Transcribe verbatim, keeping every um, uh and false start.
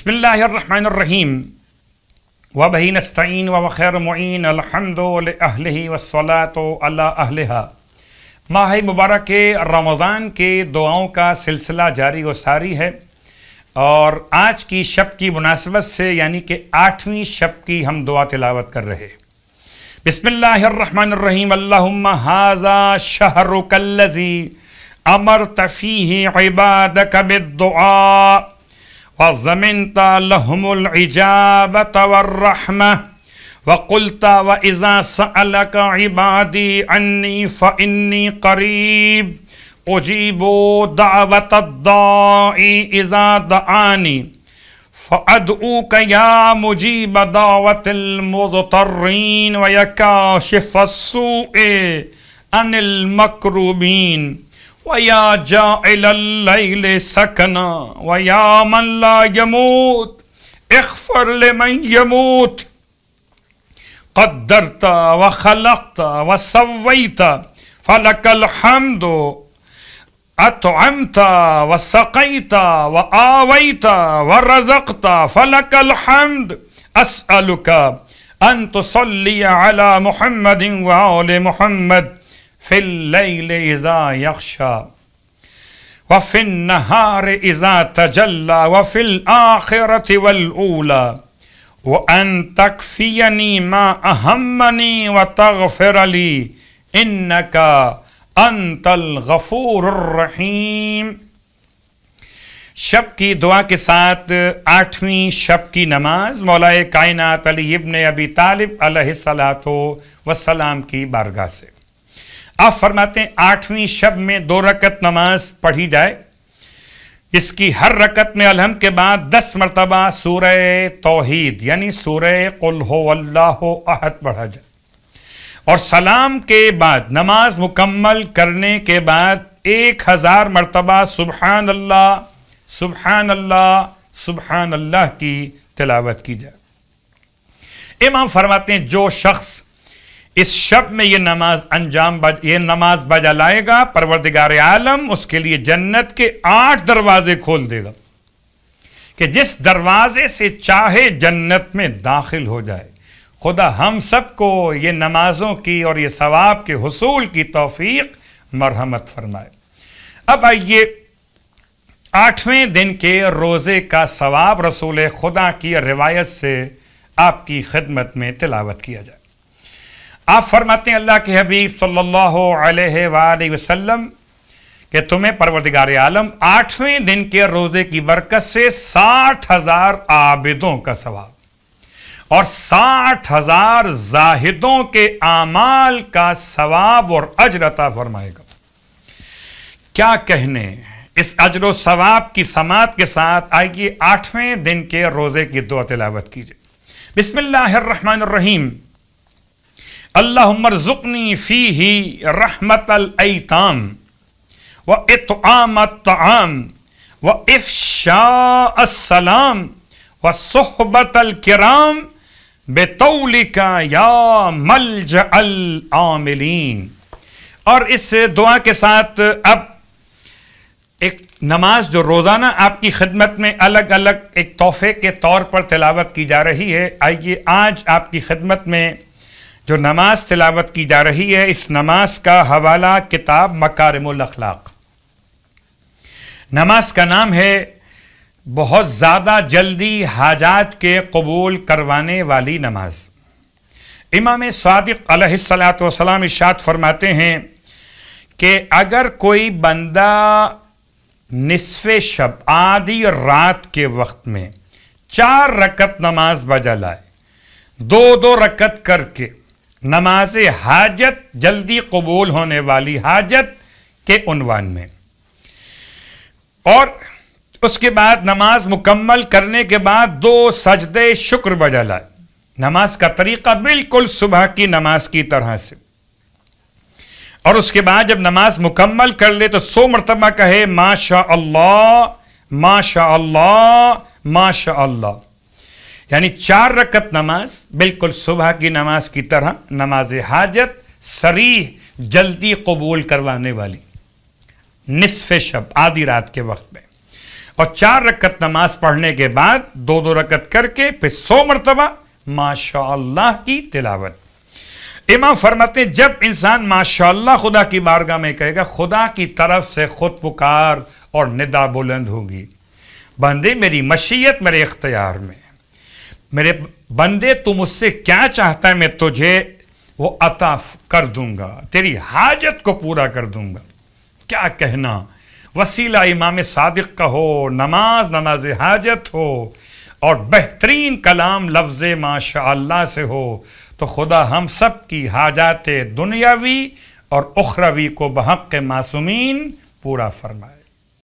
بسم الله الرحمن الرحيم وبه نستعين وهو خير معين الحمد لأهله والصلاة على أهلها. ماہ مبارک کے رمضان کے دعاؤں کا سلسلہ جاری و ساری ہے اور آج کی شب کی مناسبت سے یعنی کہ آٹھویں شب کی ہم دعا تلاوت کر رہے ہیں. بسم اللہ الرحمن الرحیم. اللہم ھذا شہرک الذی امرت فیہ عبادک بالدعاء وضمنت لهم العجابة والرحمة وقلت وإذا سألك عبادي عني فإني قريب أجيب دعوة الداعي إذا دعاني فأدعوك يا مجيب دعوة المضطرين ويا كاشف السوء عن المكروبين وَيَا جَاعِلَ اللَّيْلِ سَكَنًا وَيَا مَنْ لَا يَمُوتْ اغْفِرْ لِمَنْ يَمُوتْ قَدَّرْتَ وَخَلَقْتَ وَسَوَّيْتَ فَلَكَ الْحَمْدُ أَطْعَمْتَ وَسَقَيْتَ وَآوَيْتَ وَرَزَقْتَ فَلَكَ الْحَمْدُ. أَسْأَلُكَ أَنْ تُصَلِّيَ عَلَى مُحَمَّدٍ وَآلِ مُحَمَّدٍ في الليل إذا يغشى وفي النهار إذا تجلى وفي الآخرة والأولى وأن تكفيني ما أهمني وتغفر لي إنك أنت الغفور الرحيم. شب کی دعا کے ساتھ آٹھویں شب کی نماز مولا کائنات علی ابن ابی طالب علیہ السلام کی بارگاہ سے. آپ فرماتے ہیں آٹھویں شب میں دو رکعت نماز پڑھی جائے اس کی ہر رکعت میں الحمد کے بعد دس مرتبہ سورہ توحید یعنی سورہ قل ہو اللہ احد پڑھا جائے اور سلام کے بعد نماز مکمل کرنے کے بعد ایک ہزار مرتبہ سبحان اللہ سبحان اللہ سبحان اللہ کی تلاوت کی جائے. امام فرماتے ہیں جو شخص اس شب میں یہ نماز انجام یہ نماز بجا لائے گا پروردگار عالم اس کے لیے جنت کے آٹھ دروازے کھول دے گا کہ جس دروازے سے چاہے جنت میں داخل ہو جائے. خدا ہم سب کو یہ نمازوں کی اور یہ ثواب کے حصول کی توفیق مرحمت فرمائے. اب آئیے آٹھویں دن کے روزے کا ثواب رسول خدا کی روایت سے آپ کی خدمت میں تلاوت کیا جائے. آپ فرماتے ہیں اللہ کے حبیب صلی اللہ علیہ وآلہ وسلم کہ تمہیں پروردگار عالم آٹھویں دن کے روزے کی برکت سے ساٹھ ہزار عابدوں کا ثواب اور ساٹھ ہزار زاہدوں کے اعمال کا ثواب اور اجر عطا فرمائے گا. کیا کہنے اس اجر و ثواب کی سماعت کے ساتھ آئیے آٹھویں دن کے روزے کی دعا تلاوت کیجئے. بسم اللہ الرحمن الرحیم. اللهم ارزقني فيه رحمة الأيتام وإطعام الطعام وإفشاء السلام وصحبة الكرام بطولك يا ملجأ العاملين. اور اس دعا کے ساتھ اب ایک نماز جو روزانہ آپ کی خدمت میں الگ الگ ایک تحفے کے طور پر تلاوت کی جا رہی ہے آئیے آج آپ کی خدمت میں جو نماز تلاوت کی جا رہی ہے اس نماز کا حوالہ کتاب مکارم الاخلاق. نماز کا نام ہے بہت زیادہ جلدی حاجات کے قبول کروانے والی نماز. امام صادق علیہ السلام ارشاد فرماتے ہیں کہ اگر کوئی بندہ نصف شب آدھی رات کے وقت میں چار رکعت نماز بجا لائے دو دو رکعت کر کے نماز حاجت جلدی قبول ہونے والی حاجت کے عنوان میں اور اس کے بعد نماز مکمل کرنے کے بعد دو سجدے شکر بجا لائے. نماز کا طریقہ بالکل صبح کی نماز کی طرح سے اور اس کے بعد جب نماز مکمل کر لے تو سو مرتبہ کہے ماشاءاللہ ماشاءاللہ ماشاءاللہ یعنی چار رکعت نماز بالکل صبح کی نماز کی طرح نماز حاجت سریح جلدی قبول کروانے والی نصف شب آدھی رات کے وقت میں और चार रकत नमाज पढ़ने के बाद दो दो रकत करके फिर सौ मरतबा माशाअल्लाह की तिलावत। इमाम फरमाते हैं जब इंसान माशाअल्लाह खुदा की बारगाह में कहेगा खुदा की तरफ से खुद पुकार और निदा बुलंद होगी, बंदे मेरी मशीयत मेरे इख्तियार में, मेरे बंदे तू मुझसे क्या चाहता है मैं तुझे वो अता कर दूंगा, तेरी हाजत को पूरा कर दूंगा। क्या कहना, वसीला इमाम सादिक का हो, नमाज नमाज हाजत हो और बेहतरीन कलाम लफ्ज़ माशाअल्लाह से हो, तो खुदा हम सब की हाजात दुनियावी और उखरवी को बहक़ मासूमीन पूरा फरमाए।